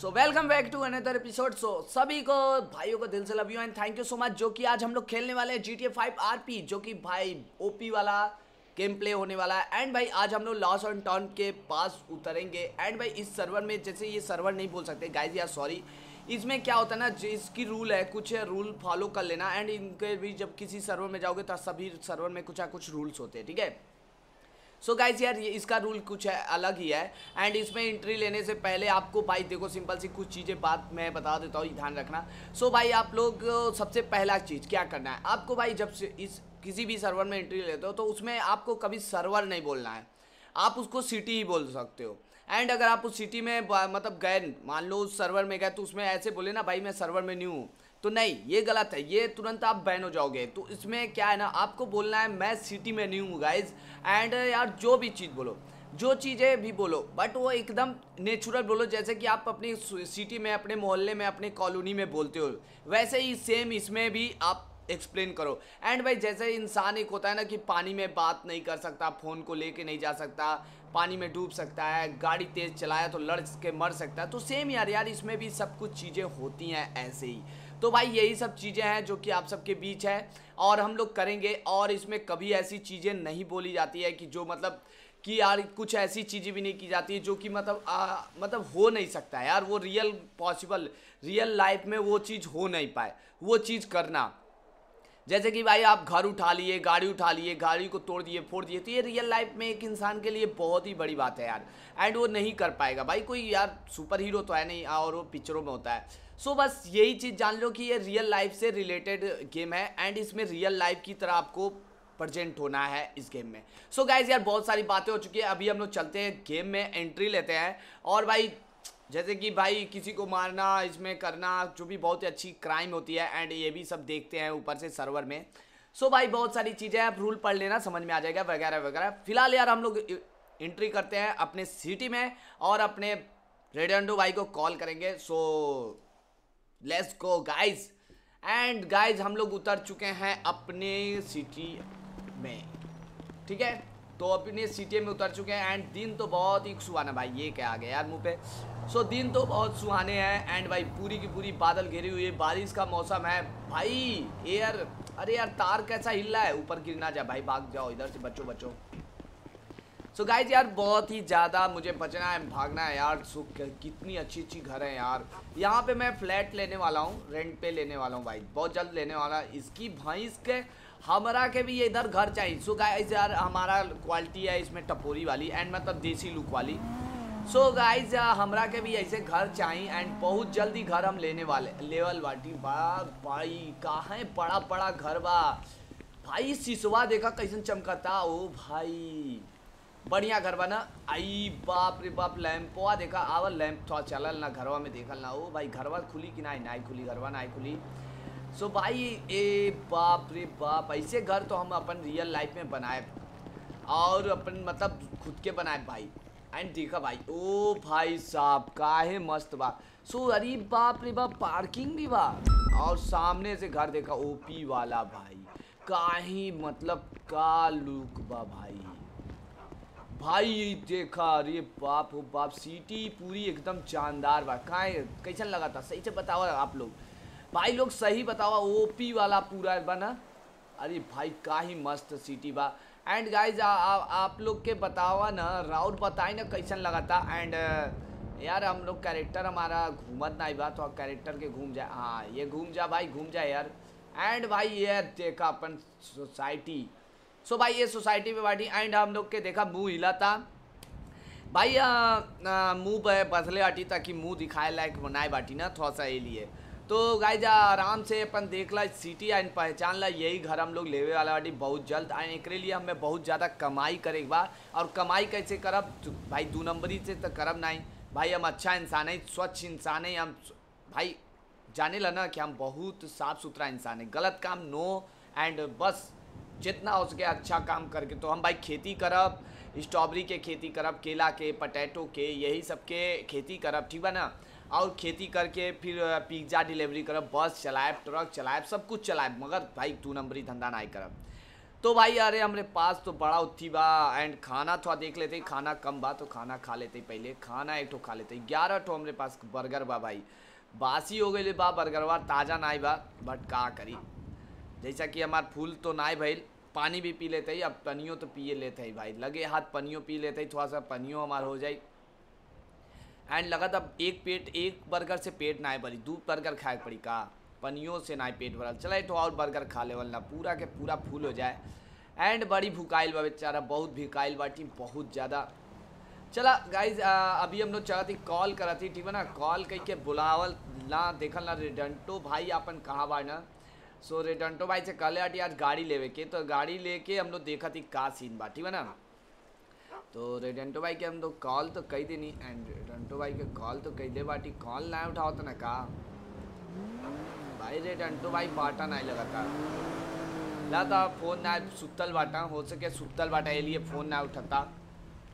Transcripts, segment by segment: So welcome back to another episode. So सभी को भाइयों को दिल से love you and thank you so much. जो कि आज हम लोग खेलने वाले हैं GTA 5 RP, जो कि भाई ओपी वाला गेम प्ले होने वाला है। एंड भाई आज हम लोग लॉस ऑन टाउन के पास उतरेंगे। एंड भाई इस सर्वर में, जैसे ये सर्वर नहीं बोल सकते गाइज यार, सॉरी। इसमें क्या होता है ना, इसकी रूल है, कुछ रूल फॉलो कर लेना। एंड इनके भी जब किसी सर्वर में जाओगे तो सभी सर्वर में कुछ ना कुछ रूल्स होते हैं, ठीक है। सो गाइज यार ये इसका रूल कुछ है, अलग ही है। एंड इसमें एंट्री लेने से पहले आपको भाई देखो सिंपल सी कुछ चीज़ें बात मैं बता देता हूँ, ध्यान रखना। सो भाई आप लोग सबसे पहला चीज़ क्या करना है आपको, भाई जब से इस किसी भी सर्वर में एंट्री लेते हो तो उसमें आपको कभी सर्वर नहीं बोलना है, आप उसको सिटी ही बोल सकते हो। एंड अगर आप उस सिटी में मतलब गए, मान लो उस सर्वर में गए, तो उसमें ऐसे बोले ना भाई मैं सर्वर में न्यू हूँ, तो नहीं, ये गलत है, ये तुरंत आप बैन हो जाओगे। तो इसमें क्या है ना, आपको बोलना है मैं सिटी में न्यू हूँ गाइज। एंड यार जो भी चीज़ बोलो, जो चीज़ें भी बोलो, बट वो एकदम नेचुरल बोलो, जैसे कि आप अपनी सिटी में, अपने मोहल्ले में, अपने कॉलोनी में बोलते हो, वैसे ही सेम इसमें भी आप एक्सप्लेन करो। एंड भाई जैसे इंसान एक होता है ना कि पानी में बात नहीं कर सकता, फ़ोन को लेके नहीं जा सकता, पानी में डूब सकता है, गाड़ी तेज़ चलाया तो लड़ के मर सकता है, तो सेम यार इसमें भी सब कुछ चीज़ें होती हैं ऐसे ही। तो भाई यही सब चीज़ें हैं जो कि आप सबके बीच है और हम लोग करेंगे। और इसमें कभी ऐसी चीज़ें नहीं बोली जाती है कि जो मतलब कि यार कुछ ऐसी चीज़ें भी नहीं की जाती है जो कि मतलब मतलब हो नहीं सकता है यार, वो रियल पॉसिबल रियल लाइफ में वो चीज़ हो नहीं पाए, वो चीज़ करना। जैसे कि भाई आप घर उठा लिए, गाड़ी उठा लिए, गाड़ी को तोड़ दिए, फोड़ दिए, तो ये रियल लाइफ में एक इंसान के लिए बहुत ही बड़ी बात है यार। एंड वो नहीं कर पाएगा भाई, कोई यार सुपर हीरो तो है नहीं, और वो पिक्चरों में होता है। सो बस यही चीज़ जान लो कि ये रियल लाइफ से रिलेटेड गेम है एंड इसमें रियल लाइफ की तरह आपको प्रजेंट होना है इस गेम में। सो गाइज यार बहुत सारी बातें हो चुकी है, अभी हम लोग चलते हैं गेम में, एंट्री लेते हैं। और भाई जैसे कि भाई किसी को मारना, इसमें करना, जो भी बहुत ही अच्छी क्राइम होती है, एंड ये भी सब देखते हैं ऊपर से सर्वर में। सो भाई बहुत सारी चीज़ें आप रूल पढ़ लेना, समझ में आ जाएगा वगैरह वगैरह। फिलहाल यार हम लोग एंट्री करते हैं अपने सिटी में और अपने रेडंडो भाई को कॉल करेंगे। So let's go guys. And guys हम लोग उतर चुके हैं अपने सिटी में, ठीक है। तो अपने सिटी में उतर चुके हैं एंड दिन तो बहुत ही सुहाना, भाई ये क्या आ गया यार मुँह पे। सो दिन तो बहुत सुहाने हैं एंड भाई पूरी की पूरी बादल घिरी हुई है, बारिश का मौसम है भाई। एयर, अरे यार तार कैसा हिल रहा है, ऊपर गिर ना जाए भाई, भाग जाओ इधर से, बचो बचो। सो गाइज यार बहुत ही ज़्यादा मुझे बचना है, भागना है यार। सो कितनी अच्छी घर है यार, यहाँ पे मैं फ्लैट लेने वाला हूँ, रेंट पे लेने वाला हूँ भाई, बहुत जल्द लेने वाला। इसकी भैंस के हमारा के भी ये इधर घर चाहिए। सो गाइज यार हमारा क्वालिटी है इसमें टपोरी वाली एंड मतलब देसी लुक वाली। सो गाइज हमारा के भी ऐसे घर चाहिए एंड बहुत जल्दी घर हम लेने वाले लेवल वाटी बा भाई। कहाँ बड़ा बड़ा घर बा भाई, सिसवा देखा कैसे चमकता, ओ भाई बढ़िया घर बा ना। आई बाप रे बाप, लैम्पवा देखा, आवर लैम्प थोड़ा चलल ना घरवा में, देखल ना ओ भाई घरवा खुली कि ना, नाई खुली घरवा, नाई खुली। सो भाई ए बाप रे बाप, ऐसे घर तो हम अपन रियल लाइफ में बनाए और अपन मतलब खुद के बनाए भाई। एंड देखा भाई, ओ भाई साहब काहे मस्त बा। सो अरे बाप रे बाप पार्किंग भी बा और सामने से घर देखा ओपी वाला भाई, काहे मतलब का लुक बा भाई। भाई देखा अरे बाप हो बाप, सिटी पूरी एकदम शानदार बा। काहे कैसा लगा था, सही से बताओ आप लोग, भाई लोग सही बतावा, ओपी वाला पूरा बना। अरे भाई का ही मस्त सिटी बा। एंड गाइज आप लोग के बतावा ना, राउर बताए ना कैसन लगा था। एंड यार हम लोग कैरेक्टर हमारा घूमत ना बा, तो कैरेक्टर के घूम जाए, हाँ ये घूम जा भाई, घूम जाए यार। एंड भाई ये देखा अपन सोसाइटी। सो भाई ये सोसाइटी में बाटी एंड हम लोग के देखा मुँह हिला था भाई, मुँह पे बदले बाटी ताकि मुँह दिखाए लायक बनाए बाटी ना थोड़ा सा ये लिए। तो गाइज आराम से अपन देख ला सिटी एंड पहचान ला, यही घर हम लोग लेवे वाला बाटी बहुत जल्द। एंड एक लिए हमें बहुत ज़्यादा कमाई करेके बा, और कमाई कैसे करब भाई, दो नंबरी से तो करब नहीं भाई। हम अच्छा इंसान है, स्वच्छ इंसान है हम भाई, जाने ला ना कि हम बहुत साफ़ सुथरा इंसान है। गलत काम नो, एंड बस जितना हो सके अच्छा काम करके। तो हम भाई खेती करब, स्ट्रॉबेरी के खेती करब, केला के, पटैटो के, यही सब के खेती करब, ठीक बा ना। और खेती करके फिर पिज्ज़ा डिलीवरी करब, बस चलाएब, ट्रक चलाएब, सब कुछ चलाएब, मगर भाई तू नंबरी धंधा ना करब। तो भाई अरे हमारे पास तो बड़ा उत्थी बा एंड खाना थोड़ा देख लेते, खाना कम बा तो खाना खा लेते। पहले खाना एक ठो खा लेते। 11 ठो हमारे पास बर्गर बा भाई, बासी हो गई बा बर्गरवा, ताज़ा ना बा बट का करी जैसा कि हमार फूल तो ना भइल। पानी भी पी लेते, अब पनियो तो पिए लेते ही भाई, लगे हाथ पनियो पी लेते, थोड़ा सा पनियो हमार हो जाए। एंड लगा तब एक बर्गर से पेट ना भरी, 2 बर्गर खाए पड़ी का, पनियो से ना पेट भरल। चला तो और बर्गर खा लेवल ना, पूरा के पूरा फूल हो जाए। एंड बड़ी भुकाइल बा बेचारा, बहुत भुकाइल बाटी बहुत ज़्यादा। चला गाइज अभी हम लोग चाहती कॉल करती, ठीक है ना, कॉल कह के बुलावल ना देखल ना रेडेंटो भाई अपन कहाँ बा ना। सो रेडेंटो भाई से कहले आटी आज गाड़ी लेवे के, तो गाड़ी लेके हम लोग देखा थी का सीन बा, ठीक है ना। तो रेडेंटो भाई के हम लोग कॉल तो कई देनी, एंड रेडेंटो भाई के कॉल तो कई दे बाटी, कॉल ना उठाओ तो ना का भाई। रेडेंटो भाई बाटा ना लगाता लाता, फ़ोन ना सुतल बाटा, हो सके सुतल बाटा लिए फ़ोन ना उठाता,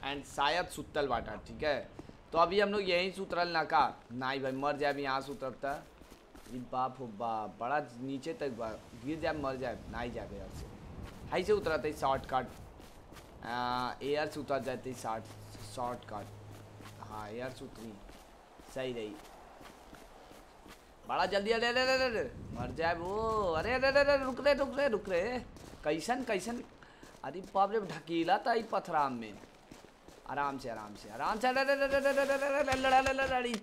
एंड शायद सुतल बाटा, ठीक है। तो अभी हम लोग यहीं सुतरल ना का, ना भाई मर जाए अभी यहाँ सुतरता, बाप हो बाप बड़ा नीचे तक बा, गिर जाए मर जाए ना जाए यार से। हाई से उतरा था शॉर्टकट, एयर से उतर जाते शॉर्टकट, हाँ एयर से उतरी सही रही। बड़ा जल्दी अरे अरे अरे मर जाए वो, अरे अरे अरे रुक रहे कैसन, अरे बाप रे ढकेला था पथराम में, आराम से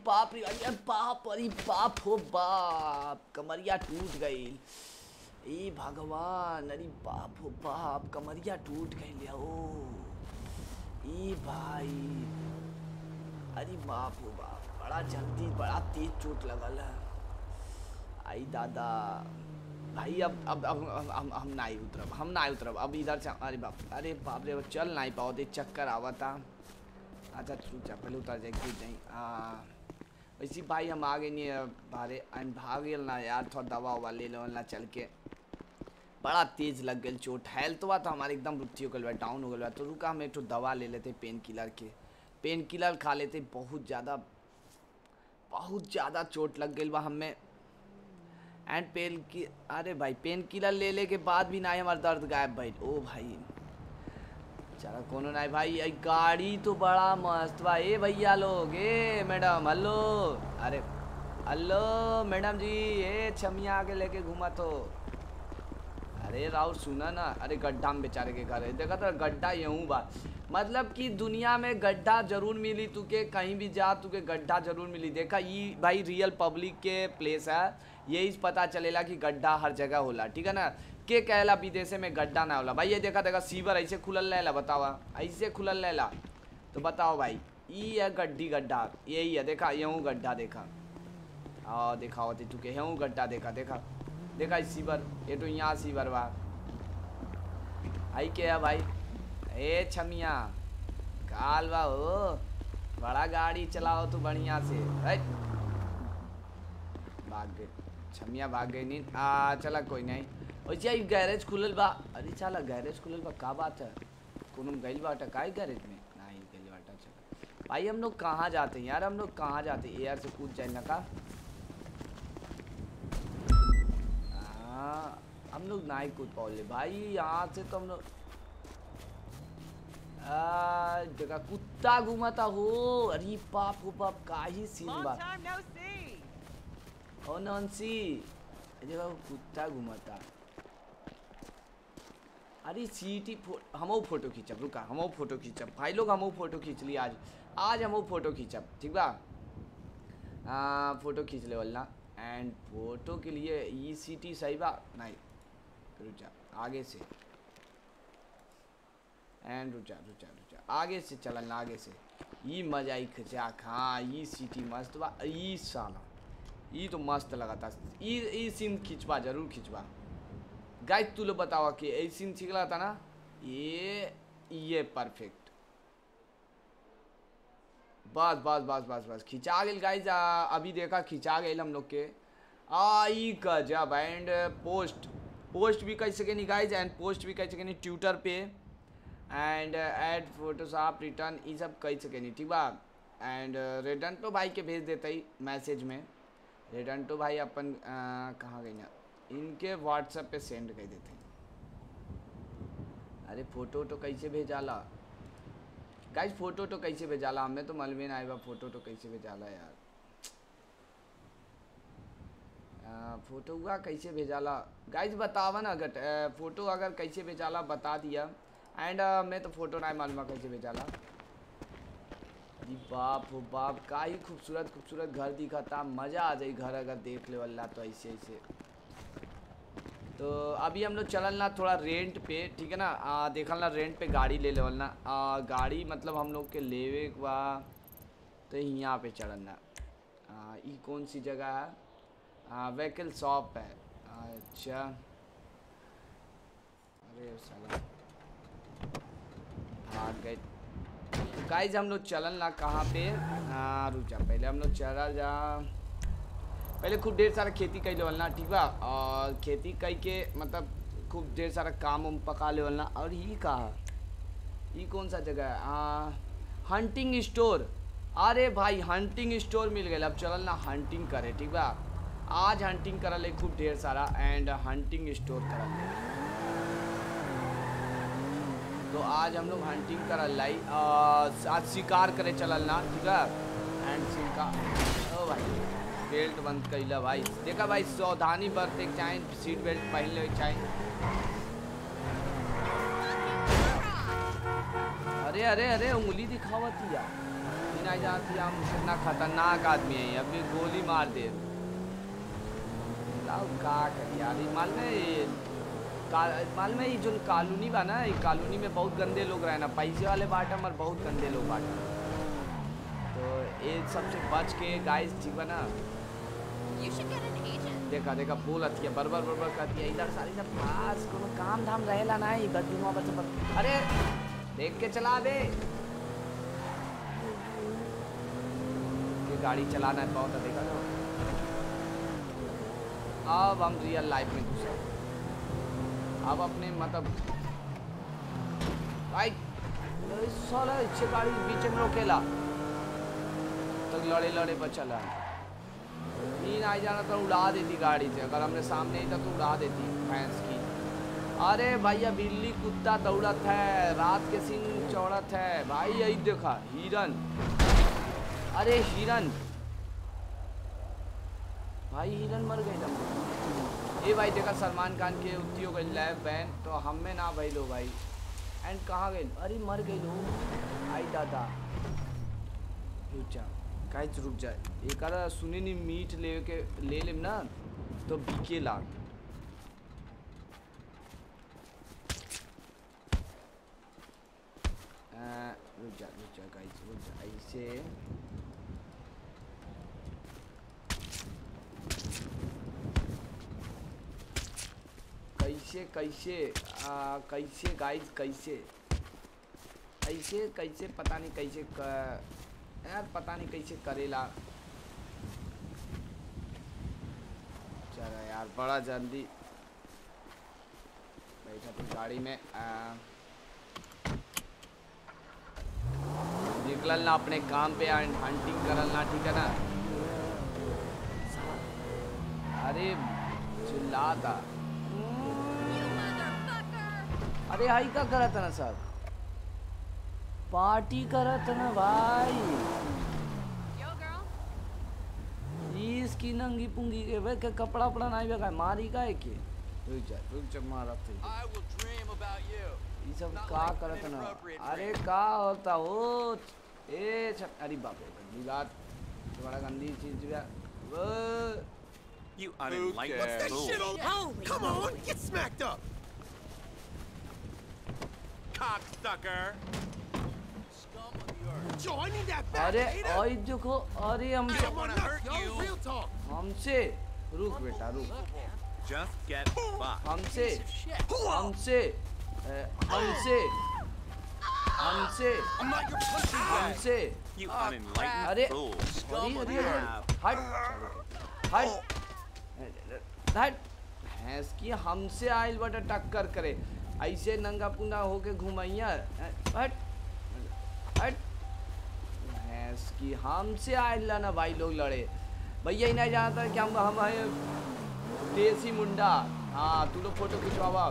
बाप रे बाप हो बाप कमरिया टूट गई, ए भगवान अरे बाप हो बाप कमरिया टूट गई, ओ ए भाई अरे बाप हो बाप बड़ा जल्दी बड़ा तेज चोट लगल है। आई दादा भाई अब हम ना उतरब अब इधर से, अरे बाप रे चल ना पाओ दे चक्कर आवता। अच्छा चूचा पहले उतर जाए कुछ नहीं, वैसे भाई हम आगे नहीं भारे एंड भाग गए ना यार, थोड़ा दवा ववा ले लो ना, चल के बड़ा तेज लग गई चोट, हेल्थ हुआ तो हमारे एकदम रुत्ती हो गया, डाउन हो गया। तो रुका हम एक तो दवा ले लेते पेन किलर खा लेते, बहुत ज़्यादा चोट लग गई वह हमें। एंड पेन किलर ले के बाद भी ना हमारा दर्द गायब भाई, ओ भाई चला कोनो ना भाई। गाड़ी तो बड़ा मस्त बा, ए भैया लोग ए मैडम हलो, अरे हलो मैडम जी, ए छमिया आगे लेके घूमा तो, अरे राहुल सुना ना, अरे गड्ढा में बेचारे के घर है, देखा तो गड्ढा यूँ बा, मतलब कि दुनिया में गड्ढा जरूर मिली, तू के कहीं भी जा तू के गड्ढा जरूर मिली। देखा ये भाई रियल पब्लिक के प्लेस है, यही पता चलेला कि गड्ढा हर जगह होला, ठीक है ना। के कहला विदेशे में गड्ढा ना होला भाई, ये देखा सीवर ऐसे खुलल रहेला, बताओ ऐसे खुलल रहेला तो बताओ भाई, ये है गड्ढा यही है, देखा यूँ गड्ढा देखा, हाँ देखा होती तू के यूँ गड्ढा देखा देखा देखा सीवर, ये तो यहाँ सीवर बा आई के है भाई। ए छमिया कालवा हो बड़ा गाड़ी चलाओ तो बढ़िया से, भाग गए छमिया भाग गई नींद, चला कोई नहीं। वैसे गैरेज खुलल बा, अरे चला गैरेज खुलल बा का बात है, कोनो गइल बाटा काहे गैरेज में ना ही गइल बाटा। चला भाई हम लोग कहाँ जाते हैं यार, हम लोग कहाँ जाते हैं यार, से कूद जाए ना का हम लोग ना ही कूद पाओले भाई यहाँ से, तो हम लोग जगह कुत्ता घुमाता हो, अरे बाप हो बाप का ही सीन बा, ओ नॉन्सी जगह कुत्ता घुमाता, अरे सीटी हमो फोटो खींचब भाई लोग, हमो फोटो खींच ली आज हमो फोटो खींचब, ठीक बा फोटो खींच ले वाला। एंड फोटो के लिए ई सीटी सही बा नहीं, रुक जा आगे से, एंड रुचा आगे से चलना ये मजा आई खचा, हाँ ये सिटी मस्त बा, ये साला ये तो मस्त लगा था, ये सीन जरूर खिंचवा गाइस। तू लोग बताओ कि ये सीन ठीक लगा था ना, ये परफेक्ट बस खिंचा गया गाइस, अभी देखा खिंचा गया हम लोग के, आई गजब। एंड पोस्ट भी कह सके नहीं गाइस, एंड पोस्ट भी कह सके नहीं ट्विटर पे, एंड एड फोटोशॉप रिटर्न ये सब कह सके नहीं, ठीक बा। एंड रेडेंटो भाई के भेज देते ही मैसेज में, रेडेंटो भाई अपन कहाँ गई ना, इनके व्हाट्सएप पे सेंड कर देते अरे फोटो तो कैसे भेजाला गाइस, फोटो तो कैसे भेजाला, हमने तो मालूम ना आएगा फोटो तो कैसे भेजाला यार, फोटो हुआ कैसे भेजाला गाइस बतावा ना, अगर फोटो अगर कैसे भेजाला बता दिया। एंड मैं तो फोटो ना मालूम कैसे भेजाला। अरे बाप हो बाप, का ही खूबसूरत खूबसूरत घर दिखता, मज़ा आ जाए घर अगर देख ले वल्ला। तो ऐसे ऐसे तो अभी हम लोग चलन ना थोड़ा रेंट पे, ठीक है ना, देखल ना रेंट पे गाड़ी ले लेवल ना, गाड़ी मतलब हम लोग के लेवे बा तो यहाँ पे चलन ना। ये कौन सी जगह है, व्हीकल शॉप है, अच्छा। अरे साला भाग गए। तो गाइस हम लोग चलन ना कहाँ पे, रुक जा पहले हम लोग चला जा, पहले खूब ढेर सारा खेती कर लेवल ना, ठीक बा। और खेती करके मतलब खूब ढेर सारा काम उम पका लेवल ना। और ये कहा, ये कौन सा जगह है, हंटिंग स्टोर। अरे भाई हंटिंग स्टोर मिल गया, अब चलल ना हंटिंग करे, ठीक बा। आज हंटिंग करल है खूब ढेर सारा, एंड हंटिंग स्टोर करल है। तो आज हम लोग हंटिंग करल लाई, आज शिकार करे चलल ना, ठीक है। एंड शिकार, ओ भाई बेल्ट बंद कैला भाई, देखा भाई सावधानी बरते चाहिए, सीट बेल्ट पहन ले चाहिए। अरे अरे अरे उंगली दिखावत दिया, बिना जानती हम इतना खतरनाक आदमी है, अभी गोली मार दे लाओ का कर यार। माल में ये जो कॉलोनी बा ना, ये कॉलोनी में बहुत गंदे लोग रहे ना, पैसे वाले बाटम और बहुत गंदे लोग बाटम। तो ये सबसे बच के गाइस, ठीक बना। देखा देखा बोल अतिया बरबर बरबर करती है इधर सारी सब पास, कोनो काम धाम रहेला ना ही बदुआ बच्चा। अरे देख के चला दे ये गाड़ी चलाना है बहुत, देखा तो। अब हम रियल लाइफ में घुसे, अब अपने मतलब भाई साला इच्छे गाड़ी बीच में रोकेला तक तो लड़े लड़े पर चला, नींद आ जाना तो उड़ा देती गाड़ी से, अगर हमने सामने ही था तो उड़ा देती फैंस की। अरे भैया बिल्ली कुत्ता दौड़त है, रात के सीन चौड़त है भाई। यही देखा हिरन, अरे हिरन भाई, हिरन मर गए ये भाई। देखा सलमान खान के उत्ती हो गई लैब बैन, तो हमें ना भाई लो भाई। एंड कहाँ गए, अरे मर गई लो आई दादा। गाइस रुक जाए एक आरा सुने नहीं, मीट लेके ले लेम ना तो बीके लाग। रुक जा गाइस, रुक जा ऐसे। कैसे कैसे कैसे गाइस कैसे ऐसे कैसे पता नहीं कैसे यार, पता नहीं कैसे करेला चला यार, बड़ा जल्दी बैठा तो गाड़ी में निकल ना अपने काम पे, एंड हंटिंग करल ना, ठीक है ना। अरे चिल्लाता, अरे हाई का करा था ना सर, पार्टी करत ना भाई। इसकी नंगी पुंगी के कपड़ा उपड़ा नहीं बेगा मारी का है के, रुक जा मारत है ये सब का करत ना। अरे का होता हो ए, अरे बाप रे गंदी बात, बड़ा गंदी चीज है वो। You are in like what's, come on get smacked up cocksucker. अरे और देखो, अरे हमसे रुक बेटा रुक, हमसे हमसे हमसे हमसे हमसे। अरे हट हट हट, भैंस की हमसे आयल बटा टक्कर करे, ऐसे नंगा पुंगा होके घुमाइया। हट हट भैंस की हमसे आयल ना भाई लोग लड़े, भैया ही नहीं जानता कि हम देसी मुंडा। हाँ तू लोग फोटो खिंचवावा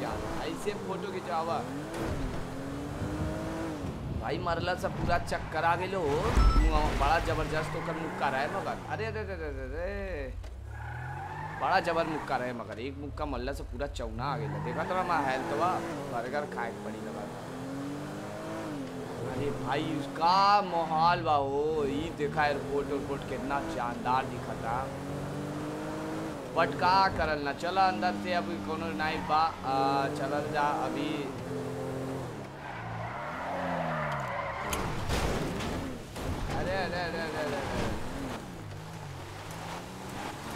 यार, ऐसे फोटो खिंचवावा भाई। मरला सब पूरा चक्कर आ गए लो, बड़ा जबरदस्त होकर मुक्का रहा है मगर। अरे अरे अरे अरे बड़ा जबर मुक्का रहा है मगर, एक मुक्का मल्ला से पूरा चौना आ गया। देखा तो मैं हेल्थ हुआ बर्गर खाए पड़ी लगा। अरे भाई उसका माहौल बाहो ये देखा एयरपोर्ट एयरपोर्ट कितना शानदार दिखा था। बट का करल ना, चला अंदर से अभी कोनो नाइफ बा चलल जा अभी। अरे अरे अरे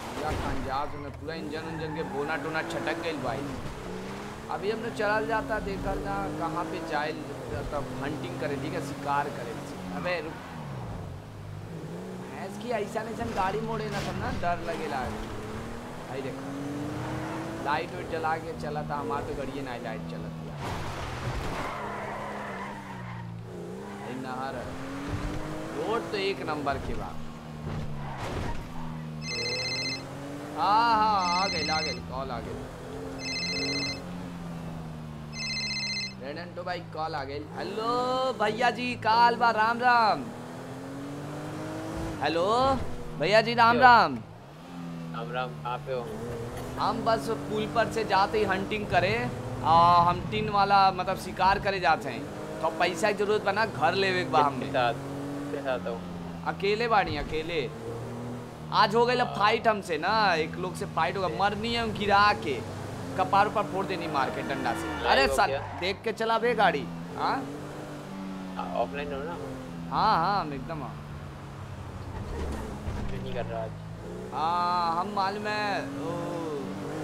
पूरा खंजाज में पूरा इंजन उंजन के बोना टोना छटक गई भाई। अभी हमने चल जाता देखा ना कहाँ पे जाए, तब हंटिंग करे ठीक है, शिकार करे। अबे रुक भैंस की ऐसा नैसा गाड़ी मोड़े ना सब ना डर लगेगा भाई। देखो लाइट वाइट जला के चला था हमारा, तो गाड़िए ना लाइट चला नहर रोड तो एक नंबर की बात। हाँ हाँ आ गई कॉल आ गई रेडेंटो भाई, कॉल आ गई। हेलो भैया जी काल बा, राम राम। हेलो भैया जी राम राम। राम राम कहाँ पे हो? हम बस पुल पर से जाते ही हंटिंग करे और हम टीन वाला मतलब शिकार करे जाते हैं, तो पैसा की जरूरत बना घर लेवे के बाद हमने अकेले बाड़ी अकेले। आज हो गए फाइट हमसे ना, एक लोग से फाइट होगा, मरनी है गिरा के कपार पर फोड़ देनी मार के डंडा से। अरे सर देख के चला बे गाड़ी। हाँ ऑफलाइन हो ना? हाँ हाँ हम एकदम नहीं कर रहा आज। हाँ हम मालूम है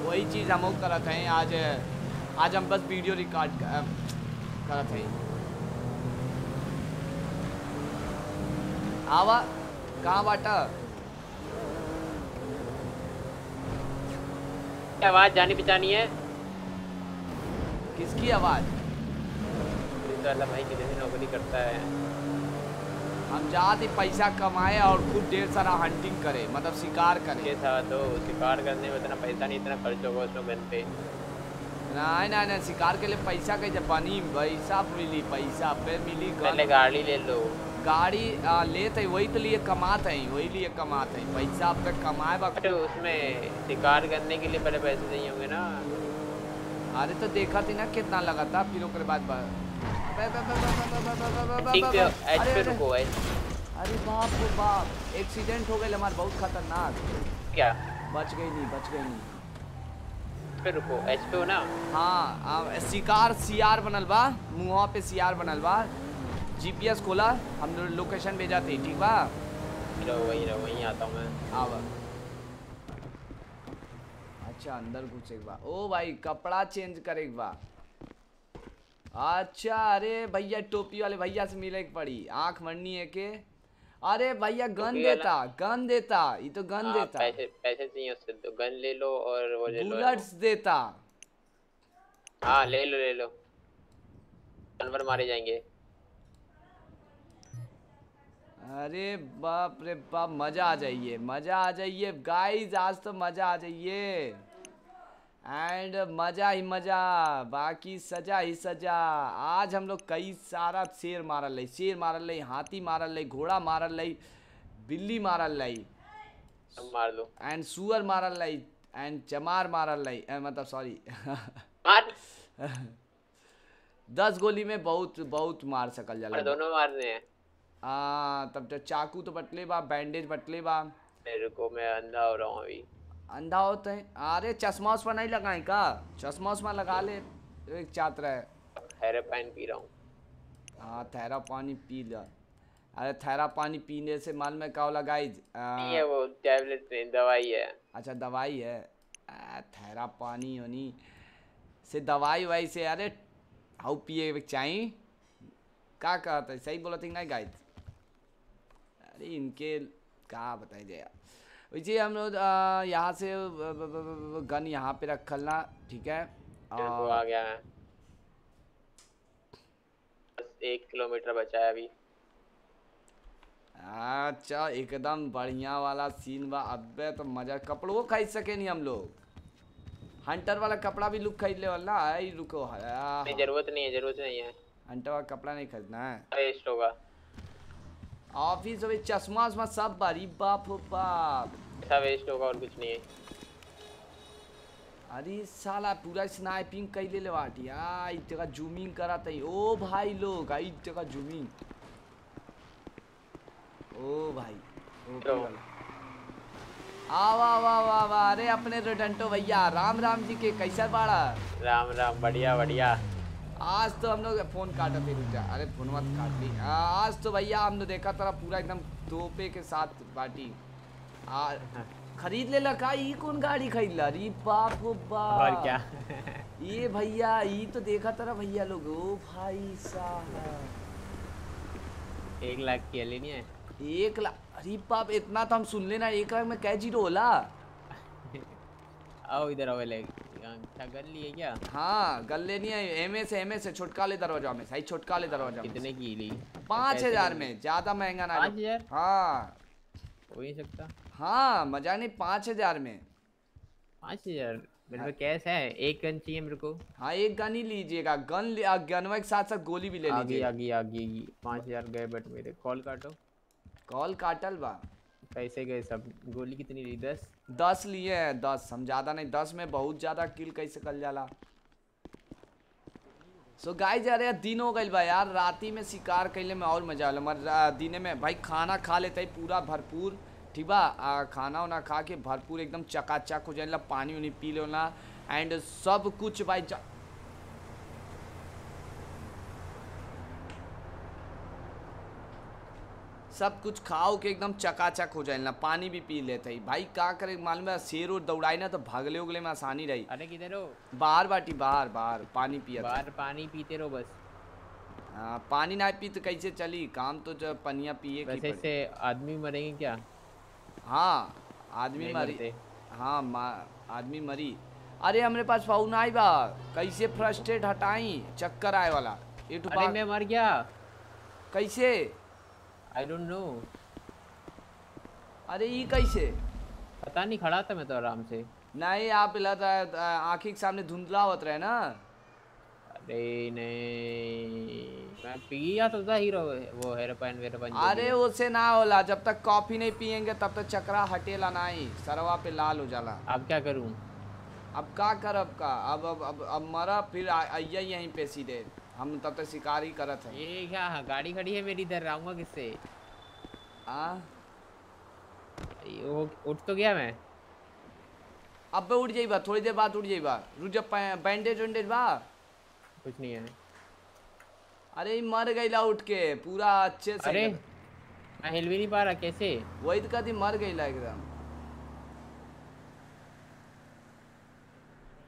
वही चीज़ हम लोग करते हैं आज। आज हम बस वीडियो रिकॉर्ड करते हैं। आवा कहाँ बाटा? आवाज जानी पहचानी है? किसकी आवाज? भाई कितनी नौकरी करता है। हम जाते पैसा कमाए और खुद ढेर सारा हंटिंग करे मतलब शिकार करे। तो शिकार करने में इतना पैसा नहीं, इतना खर्च होगा उसमें मेहनत पे। नहीं नहीं नहीं शिकार के लिए पैसा कैसे बनी? पैसा मिली, पैसा फिर मिली पहले गाड़ी ले लो। गाड़ी लेते वही तो लिए कमाते हैं, वही लिए कमाते हैं पैसा। अब तक कमाए बाकी उसमें शिकार करने के लिए पहले पैसे नहीं होंगे ना। अरे तो देखा थी ना कितना लगा था, फिर ओकर बाद अरे बाप रे बाप एक्सीडेंट हो गए हमारे, बहुत खतरनाक। क्या बच गई? नहीं बच गई नहीं। फिर रुको एच पे हो ना? हाँ शिकार सीआर बनल बा, मुँह पे सीआर बनल बा। जीपीएस खोला, हम लोकेशन भेजा थी ठीक बा। वही आता हूँ मैं। आवा अच्छा अंदर घुस एक बार। ओ भाई कपड़ा चेंज करे एक बार। अच्छा अरे भैया टोपी वाले भैया से मिले एक पड़ी, आँख मरनी है के। अरे भैया गन देता, गन देता ये तो गन देता। पैसे पैसे नहीं उससे तो गन ले लो और वो ले लो। बुलेट्स देता। हाँ ले लो ले लो, जानवर मारे जाएंगे। अरे बाप रे बाप मज़ा आ जाइए, मज़ा आ जाइए गाइस, आज तो मज़ा आ जाइए। एंड मज़ा ही मज़ा, बाकी सजा ही सजा। आज हम लोग कई सारा शेर मारल है, शेर मारल है, हाथी मारल है, घोड़ा मारल है, बिल्ली मारल है एंड सुअर मारल है एंड चमार मारल है मतलब सॉरी 10 गोली में बहुत बहुत मार सकल जाला। दोनों मारने हैं तब तो चाकू तो बटले बा, बैंडेज बटले बा। मेरे को मैं अंधा हो रहा हूँ अभी। अंधा होते हैं? अरे चश्मा उस पर नहीं लगाए का? चश्मा उस पर लगा ले, एक चातरा है। थैरा पानी पी रहा हूँ। हाँ थैरा पानी पी ला। अरे थैरा पानी पीने से मालूम है क्या लगाई? ये वो टैबलेट नहीं दवाई है। अच्छा दवाई है। थैरा पानी होनी से दवाई वाई से अरे हाउ पिए चाहिए का कहता है, सही बोला थी ना गाइज। अरे इनके कहा बताए जाए वैसे। हम लोग यहाँ से गन यहाँ पे रखल ना ठीक है। वो आ गया है, बस 1 किलोमीटर बचा है अभी। अच्छा एकदम बढ़िया वाला सीन बा। अबे तो मजा, कपड़ों खरीद सके नहीं हम लोग। हंटर वाला कपड़ा भी लुक खरीद ले वाला। आई रुको नहीं, जरूरत नहीं है, जरूरत नहीं है हंटर वाला कपड़ा नहीं खरीदना है, वेस्ट होगा। ऑफिस में चश्मा वश्मा सब बारी बाप हो बाप, ऐसा वेस्ट होगा और कुछ नहीं है। अरे साला पूरा स्नाइपिंग कर ले वाटी यार, इतना जूमिंग कराता है। ओ भाई लोग आई इतना जूमिंग, ओ भाई ओ आवा आवा आवा। अरे अपने रोडंटो भैया राम राम जी के, कैसा बाड़ा? राम राम, बढ़िया बढ़िया। आज तो हम लोग फोन काटा थे, रुक जा। अरे फोन मत काट ली। आज तो भैया हमने देखा तेरा पूरा एकदम धोपे के साथ बाटी खरीद ले लगा। ये कौन गाड़ी खरीद ला? अरे बाप हो बाप, और क्या ये भैया, ये तो देखा तेरा भैया लोग। ओ भाई साहब 1 लाख की लेनी है, 1 लाख। अरे बाप, इतना तो हम सुन लेना। 1 लाख में कै जीरो होला? आओ इधर आओ, ले गल्ली है क्या? हाँ गल्ले नहीं है, एमएस है। छुटका ले दरवाजा में, सही छुटका ले दरवाजा। कितने की ली? 5000 में, ज्यादा महंगा ना। 5000? हाँ हो ही सकता। हाँ मजा नहीं, 5000 में 5000 मेरे पे कैश है। एक गन चाहिए मेरे को। हाँ एक गन ही लीजिएगा, गनवा के साथ साथ गोली भी ले लीजिएगा। आगे 5000 गए बट मेरे। कॉल काटो, कॉल काटल बा। कैसे गए सब? गोली कितनी ली? 10 लिए हैं। 10 हम ज्यादा नहीं, 10 में बहुत ज्यादा किल कैसे कर जाला। सो गाइस यार दिन हो गई भाई यार, राती में शिकार कैले में और मजा आला। मगर दिन में भाई खाना खा लेते ही पूरा भरपूर, ठीक बा? खाना उना खा के भरपूर एकदम चकाचक हो जाए, पानी उनी पी लेना एंड सब कुछ भाई। सब कुछ खाओ के एकदम चकाचक हो जाए ना, पानी भी पी लेते ही भाई। क्या करे मालूम है, शेर और दौड़ाई ना तो भागले उगले में आसानी रही। अरे किधर हो? बाहर बाटी, बाहर बाहर पानी पिया, बाहर पानी पीते रहो बस। हाँ पानी ना पी तो कैसे चली काम? तो जब पनिया पिए वैसे से आदमी मरेंगे क्या? हाँ आदमी मरी, हाँ आदमी मरी। अरे हमारे पास फोन आई बा, कैसे फ्रस्ट्रेट हटाई चक्कर आए वाला। अरे मैं मर गया कैसे? I don't know। अरे ये कैसे? पता नहीं, खड़ा था मैं तो आराम से। नहीं आप आँखी के सामने धुंधला होत रहे ना। अरे नहीं मैं पिया तो हीरो वो हेरोपाइन वेरोपाइन। अरे उससे ना होला, जब तक कॉफी नहीं पियेंगे तब तक चक्रा हटेला नहीं, सरवा पे लाल हो जाला। अब क्या करूँ? अब क्या कर, अब का अब मरा फिर आइया यहीं पे सीधे, हम तब तक शिकारी करत है। ये क्या गाड़ी खड़ी है मेरी इधर, आऊंगा किससे? उठ तो गया मैं, अब उठ जाइबा थोड़ी देर बाद, उठ जाइबा। रुक जा, बैंडेज वैंडेज बा? कुछ नहीं है। अरे मर गईला उठ के पूरा अच्छे से। अरे मैं हिल भी नहीं पा रहा कैसे? वही तो कहती मर गईला एकदम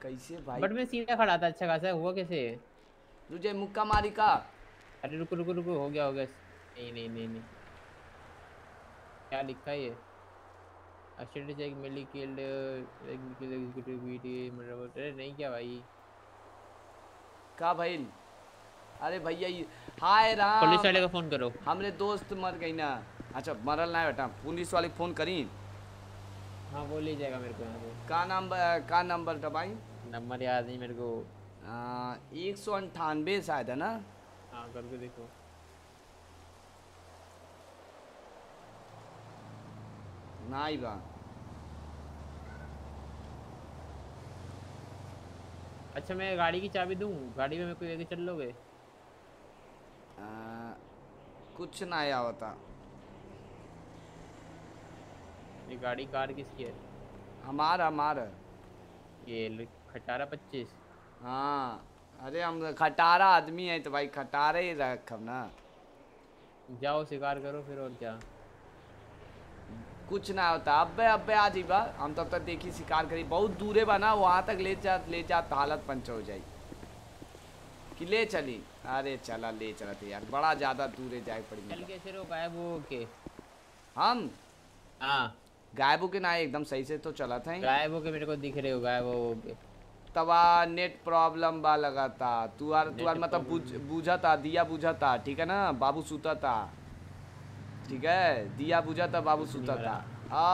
कैसे भाई। बट मैं सीधा खड़ा था अच्छा खासा, हुआ कैसे? तुझे मुक्का मारी का। अरे रुको रुको रुको, हो गया। नहीं नहीं नहीं नहीं, क्या लिखा है ये? एक मिली किल्ड, अरे नहीं क्या भाई, का भाई? अरे भैया हाय राम, पुलिस वाले को फोन करो, हमरे दोस्त मर गई ना। अच्छा मरल ना बेटा, पुलिस वाले फोन करी। हाँ वो ले जाएगा मेरे को। का नंबर दबाई? नंबर याद नहीं मेरे को। 198 शायद है ना। हाँ करके देखो। नहीं बा अच्छा, मैं गाड़ी की चाबी दूँ? गाड़ी में मेरे को लेके चल लोगे? कुछ ना आया होता। ये गाड़ी कार किसकी है? हमारा ये खटारा 25। हाँ अरे हम खटारा आदमी है तो भाई खटारे ही रख हम ना। जाओ शिकार करो फिर, और क्या? कुछ ना होता। अबे आज ही बा, हम तब तक देखी शिकार करी। बहुत दूरे बा ना, वहाँ तक ले जा हालत पंच हो जाए कि ले चली। अरे चला ले चला थे यार, बड़ा ज़्यादा दूरे जाए पड़ी। चल कैसे रो गायब हो के हम? हाँ गायब हो के ना, एकदम सही से तो चला था। गायब हो के मेरे को दिख रहे हो, गायब हो के तवा नेट प्रॉब्लम बा लगाता। तुआर मतलब बुझाता, दिया बुझाता, ठीक है ना? बाबू सुताता, ठीक है? दिया बुझाता बाबू सुताता।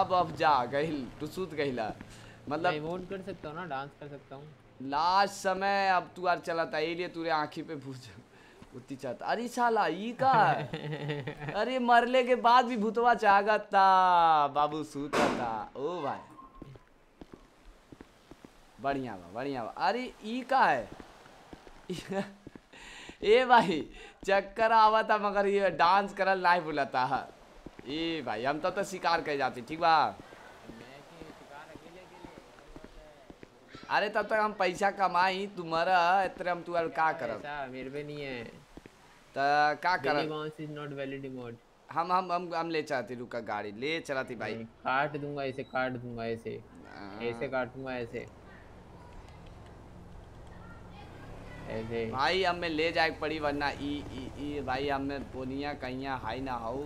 अब जा गई तू, सूत गईला। मतलब वोट कर सकता हूँ ना, डांस कर सकता हूँ लास्ट समय। अब तू यार चला था ये लिए तूरे आँखी पे भूत उतनी चाहता। अरे साला ये का अरे मरले के बाद भी भूतवा चाहगा था बाबू, सूता था। ओ भाई बढ़िया बा, बढ़िया बा। अरे ये का है ए भाई चक्कर आवा था मगर ये डांस करल नहीं बुलाता है। ए भाई हम तो शिकार कर जाते ठीक बा। अरे तब तक हम पैसा कमाई तुम्हारा इतने हम तुअर का करब मेरे पे नहीं है तो का करब। हम ले चलाते रुका गाड़ी ले चलाती भाई। काट दूंगा ऐसे, काट दूंगा ऐसे, ऐसे काटूंगा ऐसे ऐसे भाई। हमें ले जाए पड़ी वरना ई भाई हमें पोनिया कहिया हाई ना हो।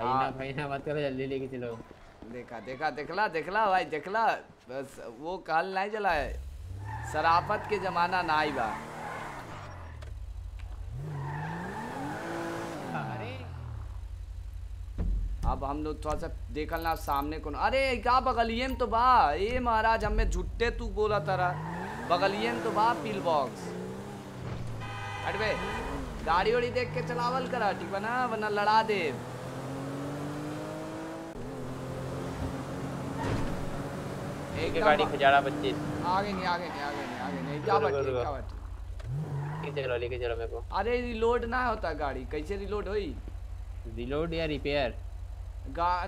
भाई ना मत करो जल्दी लेके चलो। देखा देखा देखला देखला भाई देखला बस वो काल नहीं जला है। शराफत के जमाना ना आई बा। अरे अब हम लोग थोड़ा सा देखल ना सामने कौन। अरे का बगलिए में तो बा ये महाराज हमें झुट्टे तू बोला तारा। बगलिए में तो बा पिल बॉक्स। हट बे गाड़ी वाड़ी देख के चलावल करा ठीक बा ना, वरना लड़ा दे। एक गाड़ी खजारा 25 आगे नहीं आगे नहीं आगे नहीं आगे नहीं क्या बात है क्या बात है। इसे चलो लेके चलो मेरे को। अरे रिलोड ना होता गाड़ी कैसे रिलोड होई? रिलोड या रिपेयर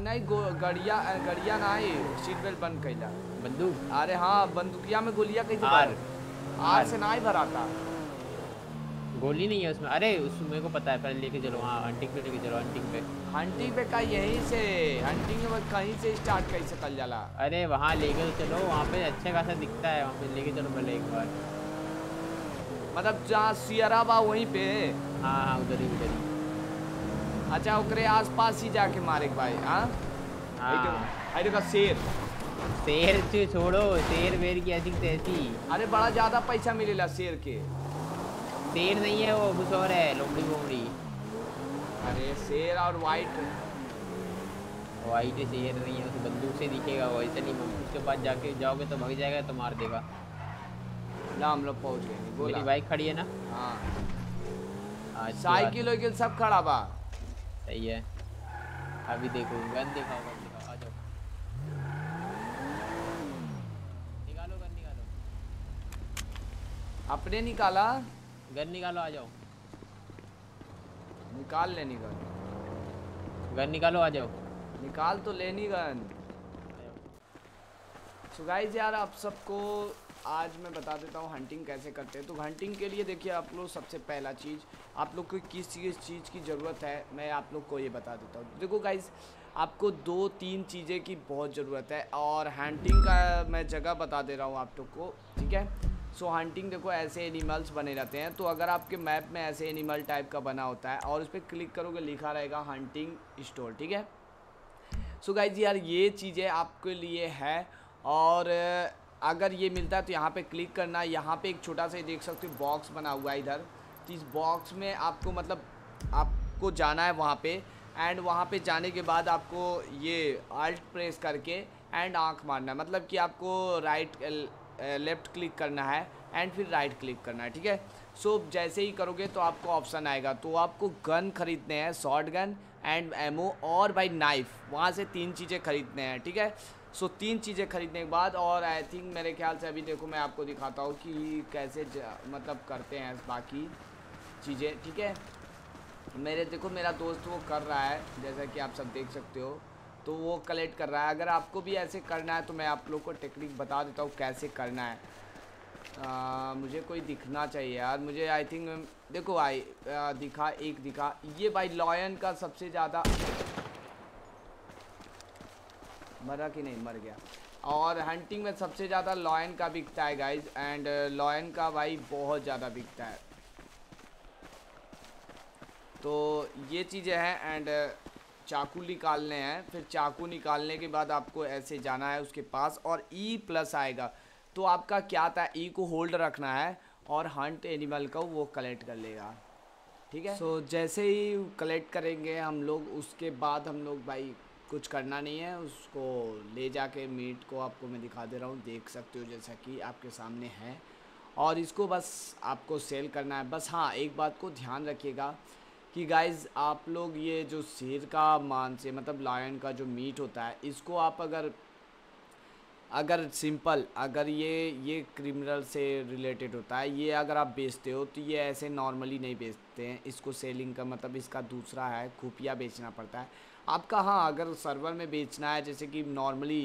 नहीं गड़िया गड़िया ना है। सीट बेल्ट बंद कइला बंदूक। अरे हां बंदूकिया में गोलियां कैसे आर आर से नहीं भराता। गोली नहीं है उसमें। अरे उसमें मेरे को पता है पहले लेके चलो। हां हंटिंग पे लेके चलो। हंटिंग पे का यहीं से हंटिंग में कहीं से स्टार्ट कर सकल जाला। अरे वहां लेके चलो वहां पे अच्छे खासा दिखता है वहां पे लेके चलो पहले एक बार। मतलब जहां सियरा बा वहीं पे। हां हां उधर ही उधर। अच्छा ओकरे आसपास ही जाके मारे भाई। हां आई देखो शेर शेर से छोड़ो शेर वेर की ऐसी तैसी। अरे बड़ा ज्यादा पैसा मिलेला शेर के। शेर नहीं है वो कुछ और है लोमड़ी वोमड़ी। अरे शेर और वाइट वाइट शेर नहीं है उस बंदूक से दिखेगा वो ऐसा नहीं। उसके पास जाके जाओगे तो भाग जाएगा तो मार देगा ना। हम लोग पहुँच गए। मेरी बाइक खड़ी है ना। हाँ साइकिल वाइकिल सब खड़ा बा। सही है अभी देखो गन दिखाओ गन दिखाओ। आ जाओ निकालो गन निकालो। अपने निकाला गन निकालो। आ जाओ निकाल ले निकाल गन निकालो। आ जाओ निकाल तो लेनी गन। सो गाइस यार आप सबको आज मैं बता देता हूँ हंटिंग कैसे करते हैं। तो हंटिंग के लिए देखिए आप लोग सबसे पहला चीज़ आप लोग को किस चीज़ की ज़रूरत है मैं आप लोग को ये बता देता हूँ। देखो गाइस आपको 2-3 चीज़ें की बहुत ज़रूरत है और हंटिंग का मैं जगह बता दे रहा हूँ आप लोग को ठीक है। सो हंटिंग देखो ऐसे एनिमल्स बने रहते हैं। तो अगर आपके मैप में ऐसे एनिमल टाइप का बना होता है और उस पर क्लिक करोगे लिखा रहेगा हंटिंग स्टोर ठीक है। सो गाइज यार ये चीज़ें आपके लिए है और अगर ये मिलता है तो यहाँ पे क्लिक करना। यहाँ पे एक छोटा सा देख सकते हो बॉक्स बना हुआ है इधर। तो इस बॉक्स में आपको मतलब आपको जाना है वहाँ पर एंड वहाँ पर जाने के बाद आपको ये अल्ट प्रेस करके एंड आँख मारना है। मतलब कि आपको राइट लेफ़्ट क्लिक करना है एंड फिर राइट क्लिक करना है ठीक है। सो जैसे ही करोगे तो आपको ऑप्शन आएगा। तो आपको गन खरीदने हैं शॉर्ट गन एंड एमओ और भाई नाइफ। वहाँ से 3 चीज़ें खरीदने हैं ठीक है। सो 3 चीज़ें खरीदने के बाद और आई थिंक मेरे ख्याल से अभी देखो मैं आपको दिखाता हूँ कि कैसे मतलब करते हैं बाकी चीज़ें ठीक है। मेरे देखो मेरा दोस्त वो कर रहा है जैसा कि आप सब देख सकते हो। तो वो कलेक्ट कर रहा है। अगर आपको भी ऐसे करना है तो मैं आप लोग को टेक्निक बता देता हूँ कैसे करना है। मुझे कोई दिखना चाहिए यार मुझे आई थिंक देखो भाई दिखा एक दिखा। ये भाई लॉयन का सबसे ज़्यादा मरा कि नहीं मर गया। और हंटिंग में सबसे ज़्यादा लॉयन का बिकता है गाइज एंड लॉयन का भाई बहुत ज़्यादा बिकता है। तो ये चीज़ें हैं एंड चाकू निकालने हैं। फिर चाकू निकालने के बाद आपको ऐसे जाना है उसके पास और E+ आएगा। तो आपका क्या था E को होल्ड रखना है और हंट एनिमल को वो कलेक्ट कर लेगा ठीक है। सो जैसे ही कलेक्ट करेंगे हम लोग उसके बाद हम लोग भाई कुछ करना नहीं है, उसको ले जाके मीट को आपको मैं दिखा दे रहा हूँ, देख सकते हो जैसा कि आपके सामने है। और इसको बस आपको सेल करना है। बस हाँ, एक बात को ध्यान रखिएगा कि गाइज़ आप लोग ये जो शेर का मांस मतलब लायन का जो मीट होता है, इसको आप अगर सिंपल अगर ये क्रिमिनल से रिलेटेड होता है, ये अगर आप बेचते हो तो ये ऐसे नॉर्मली नहीं बेचते हैं। इसको सेलिंग का मतलब इसका दूसरा है, खुफिया बेचना पड़ता है आपका। हाँ, अगर सर्वर में बेचना है जैसे कि नॉर्मली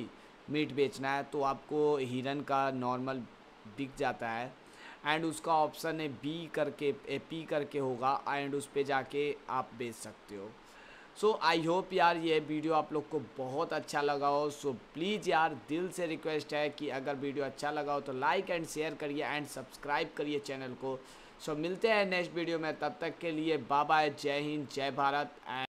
मीट बेचना है तो आपको हिरन का नॉर्मल बिक जाता है एंड उसका ऑप्शन है बी करके पी करके होगा एंड उस पर जाके आप बेच सकते हो। सो आई होप यार ये वीडियो आप लोग को बहुत अच्छा लगा हो। सो प्लीज़ यार दिल से रिक्वेस्ट है कि अगर वीडियो अच्छा लगा हो तो लाइक एंड शेयर करिए एंड सब्सक्राइब करिए चैनल को। सो मिलते हैं नेक्स्ट वीडियो में, तब तक के लिए बाय बाय, जय हिंद, जय भारत एंड